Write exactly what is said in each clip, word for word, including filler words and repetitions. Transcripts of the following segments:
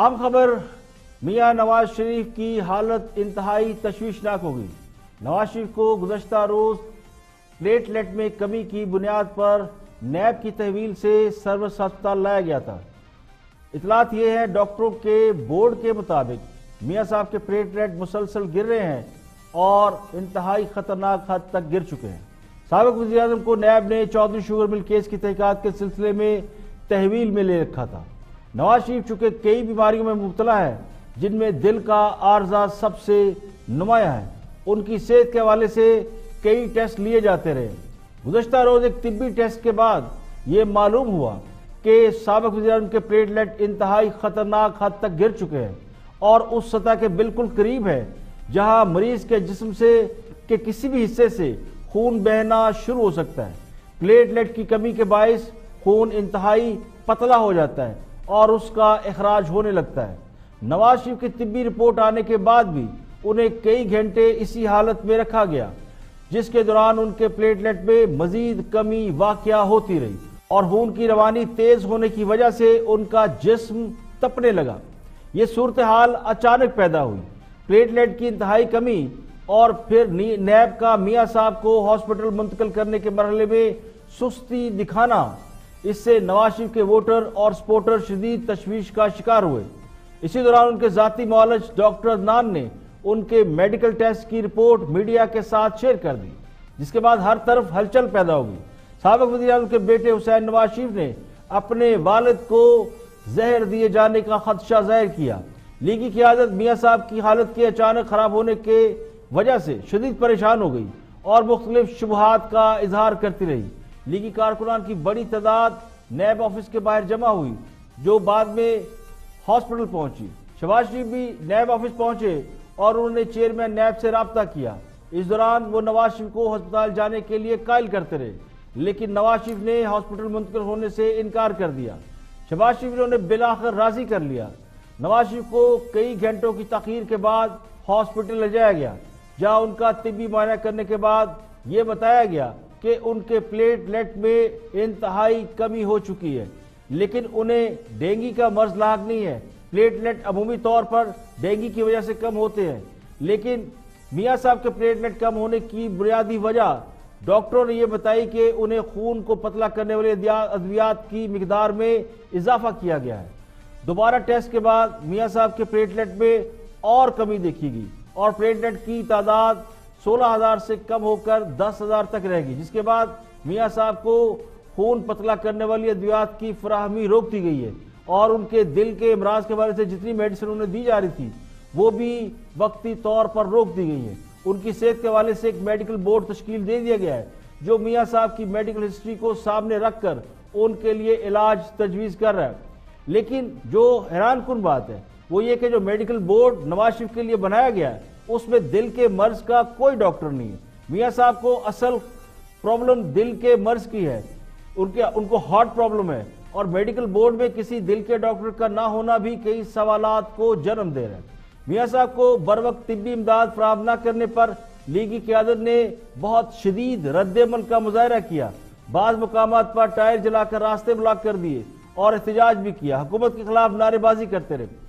अब खबर मियां नवाज शरीफ की हालत इंतहाई तशवीशनाक होगी। नवाज शरीफ को गुज़श्ता रोज प्लेटलेट में कमी की बुनियाद पर नैब की तहवील से सर्वस अस्पताल लाया गया था। इतलात यह है डॉक्टरों के बोर्ड के मुताबिक मियां साहब के प्लेटलेट मुसलसल गिर रहे हैं और इंतहाई खतरनाक हद तक गिर चुके हैं। साबिक़ वज़ीर-ए-आज़म को नैब ने चौधरी शुगर मिल केस की तहकीकात के सिलसिले में तहवील में ले रखा था। नवाज शरीफ चूंकि कई बीमारियों में मुबतला है जिनमें दिल का आर्जा सबसे नुमाया है। उनकी सेहत के हवाले से कई टेस्ट लिए जाते रहे। गुज़श्ता रोज़ एक तिब्बी टेस्ट के बाद ये मालूम हुआ कि साबिक़ वज़ीर-ए-आज़म के प्लेटलेट इंतहाई खतरनाक हद तक गिर चुके हैं और उस सतह के बिल्कुल करीब है जहां मरीज के जिस्म से के किसी भी हिस्से से खून बहना शुरू हो सकता है। प्लेटलेट की कमी के बायस खून इंतहाई पतला हो जाता है और उसका अखराज होने लगता है। नवाज शरीफ की तिब्बी रिपोर्ट आने के बाद भी उन्हें कई घंटे इसी हालत में रखा गया, जिसके दौरान उनके प्लेटलेट में मजीद कमी वाकया होती रही और खून की रवानी तेज होने की वजह से उनका जिस्म तपने लगा। ये सूरत हाल अचानक पैदा हुई। प्लेटलेट की इंतहाई कमी और फिर नैब का मियां साहब को हॉस्पिटल मुंतकिल करने के मरहले में सुस्ती दिखाना, इससे नवाज शरीफ के वोटर और सपोर्टर शदीद तशवीश का शिकार हुए। इसी दौरान उनके ज़ाती मौलज डॉक्टर अदनान ने उनके मेडिकल टेस्ट की रिपोर्ट मीडिया के साथ शेयर कर दी, जिसके बाद हर तरफ हलचल पैदा होगी। साबिक़ वज़ीर-ए-आज़म के बेटे हुसैन नवाज शरीफ ने अपने वालिद को जहर दिए जाने का खदशा जाहिर किया। लीगी क़यादत मियां साहब की हालत के अचानक खराब होने के वजह से शदीद परेशान हो गई और मुख्तलिफ शुबहात का इजहार करती रही। लीगी कारकुनान की बड़ी तादाद नैब ऑफिस के बाहर जमा हुई, जो बाद में हॉस्पिटल पहुंची। शहबाज शरीफ भी नैब ऑफिस पहुंचे और उन्होंने चेयरमैन नैब से रब्ता किया। इस दौरान वो नवाज शरीफ को हस्पताल जाने के लिए कायल करते रहे, लेकिन नवाज शरीफ ने हॉस्पिटल मुंतकिल होने से इनकार कर दिया। शहबाज शरीफ ने उन्हें बिलाखिर राजी कर लिया। नवाज शरीफ को कई घंटों की तखीर के बाद हॉस्पिटल ले जाया गया, जहाँ उनका तिब्बी मुआयना करने के बाद ये बताया गया कि उनके प्लेटलेट में इंतहाई कमी हो चुकी है, लेकिन उन्हें डेंगू का मर्ज लाग नहीं है। प्लेटलेट अमूमी तौर पर डेंगू की वजह से कम होते हैं, लेकिन मियां साहब के प्लेटलेट कम होने की बुनियादी वजह डॉक्टरों ने यह बताई कि उन्हें खून को पतला करने वाले अद्वियात की मकदार में इजाफा किया गया है। दोबारा टेस्ट के बाद मियां साहब के प्लेटलेट में और कमी देखी गई और प्लेटलेट की तादाद सोलह हज़ार से कम होकर दस हज़ार तक रहेगी, जिसके बाद मियां साहब को खून पतला करने वाली अद्वियात की फराहमी रोक दी गई है और उनके दिल के अमराज के बारे से जितनी मेडिसिन उन्हें दी जा रही थी वो भी वक्ती तौर पर रोक दी गई है। उनकी सेहत के हवाले से एक मेडिकल बोर्ड तश्कील दे दिया गया है, जो मियां साहब की मेडिकल हिस्ट्री को सामने रख कर उनके लिए इलाज तजवीज़ कर रहा है। लेकिन जो हैरान कुन बात है वो ये कि जो मेडिकल बोर्ड नवाज शरीफ के लिए बनाया गया है उसमें दिल के मर्ज का कोई डॉक्टर नहीं है। मियां साहब को असल प्रॉब्लम दिल के मर्ज की है, उनके उनको हार्ट प्रॉब्लम है और मेडिकल बोर्ड में किसी दिल के डॉक्टर का ना होना भी कई सवालात को जन्म दे रहा है। मियां साहब को बरवक्त तिब्बी इमदाद फराहम न करने पर लीगी क़यादत ने बहुत शदीद रद्द-ए-अमल का मुजाहरा किया। बाज़ मकामात पर टायर जलाकर रास्ते ब्लॉक कर दिए और एहतजाज भी किया। हुकूमत के खिलाफ नारेबाजी करते रहे।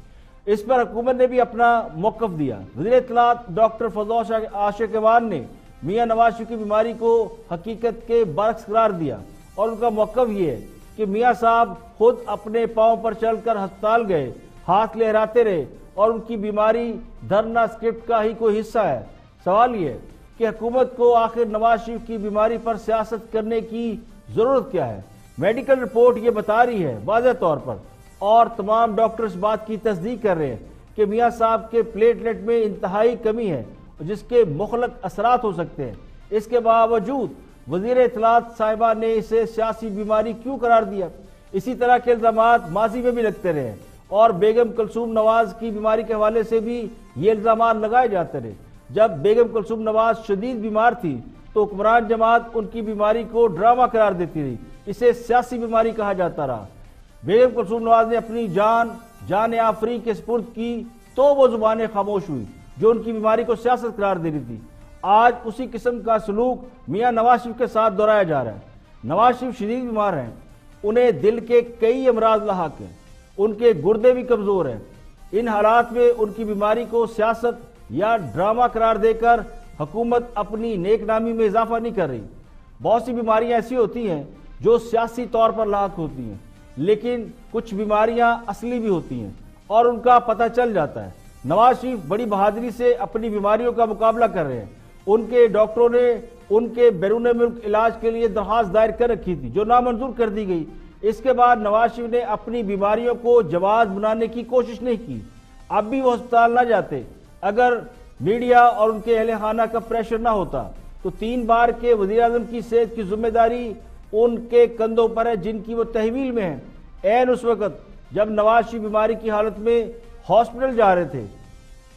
इस पर हुकूमत ने भी अपना मौक़िफ़ दिया। वज़ीर इत्तलाआत डॉक्टर फजल आशिक़वान ने मियां नवाज शरीफ की बीमारी को हकीकत के बरक्स करार दिया और उनका मौक़िफ़ ये है कि मियां साहब खुद अपने पाँव पर चल कर हस्पताल गए, हाथ लहराते रहे और उनकी बीमारी धरना स्क्रिप्ट का ही कोई हिस्सा है। सवाल ये कि हुकूमत को आखिर नवाज शरीफ की बीमारी पर सियासत करने की ज़रूरत क्या है? मेडिकल रिपोर्ट ये बता रही है वाज़ेह तौर पर और तमाम डॉक्टर इस बात की तस्दीक कर रहे हैं कि मियां साहब के प्लेटलेट में इंतहाई कमी है, जिसके मुखलक असरात हो सकते हैं। इसके बावजूद वज़ीर इत्तलाआत साहिबा ने इसे सियासी बीमारी क्यों करार दिया? इसी तरह के इल्ज़ामात माजी में भी लगते रहे हैं और बेगम कुलसूम नवाज़ की बीमारी के हवाले से भी ये इल्ज़ामात लगाए जाते रहे। जब बेगम कुलसूम नवाज़ शदीद बीमार थी तो हुक्मरान जमात उनकी बीमारी को ड्रामा करार देती रही। इसे सियासी बीमारी कहा जाता रहा। बेगम कुलसूम नवाज़ ने अपनी जान जान आफरी के सुपुर्द की तो वो जुबान खामोश हुई जो उनकी बीमारी को सियासत करार दे रही थी। आज उसी किस्म का सलूक मियां नवाज शरीफ के साथ दोहराया जा रहा है। नवाज शरीफ शदीद बीमार हैं, उन्हें दिल के कई अमराज लाक हैं, उनके गुर्दे भी कमज़ोर हैं इन हालात में उनकी बीमारी को सियासत या ड्रामा करार देकर हुकूमत अपनी नेकनामी में इजाफा नहीं कर रही। बहुत सी बीमारियां ऐसी होती हैं जो सियासी तौर पर लाक होती हैं, लेकिन कुछ बीमारियां असली भी होती हैं और उनका पता चल जाता है। नवाज शरीफ बड़ी बहादुरी से अपनी बीमारियों का मुकाबला कर रहे हैं। उनके डॉक्टरों ने उनके बैरून मुल्क इलाज के लिए दरख्वास्त दायर कर रखी थी जो नामंजूर कर दी गई। इसके बाद नवाज शरीफ ने अपनी बीमारियों को जवाब बनाने की कोशिश नहीं की। अब भी वो अस्पताल ना जाते अगर मीडिया और उनके अहले खाना का प्रेशर ना होता। तो तीन बार के वज़ीर आज़म की सेहत की जिम्मेदारी उनके कंधों पर है जिनकी वो तहवील में है। ऐन उस वक्त जब नवाज शरीफ बीमारी की हालत में हॉस्पिटल जा रहे थे,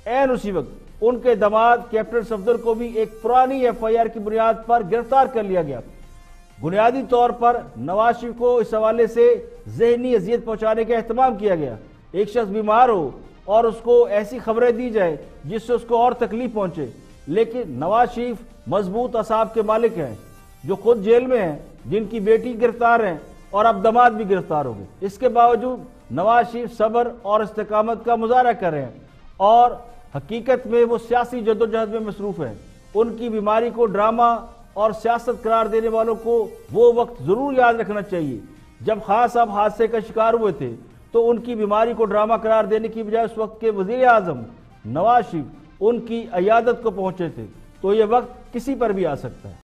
ऐन उसी वक्त उनके दामाद कैप्टन सफदर को भी एक पुरानी एफ आई आर की बुनियाद पर गिरफ्तार कर लिया गया। बुनियादी तौर पर नवाज शरीफ को इस हवाले से जहनी अजियत पहुंचाने का अहतमाम किया गया। एक शख्स बीमार हो और उसको ऐसी खबरें दी जाए जिससे उसको और तकलीफ पहुंचे, लेकिन नवाज शरीफ मजबूत असाब के मालिक हैं जो खुद जेल में हैं, जिनकी बेटी गिरफ्तार हैं और अब दामाद भी गिरफ्तार हो गए। इसके बावजूद नवाज शरीफ सब्र और इस्तेकामत का मुजाहरा कर रहे हैं और हकीकत में वो सियासी जदोजहद में मसरूफ हैं। उनकी बीमारी को ड्रामा और सियासत करार देने वालों को वो वक्त ज़रूर याद रखना चाहिए जब खान साहब हादसे का शिकार हुए थे, तो उनकी बीमारी को ड्रामा करार देने की बजाय उस वक्त के वज़ीर आज़म नवाज शरीफ उनकी अयादत को पहुंचे थे। तो ये वक्त किसी पर भी आ सकता है।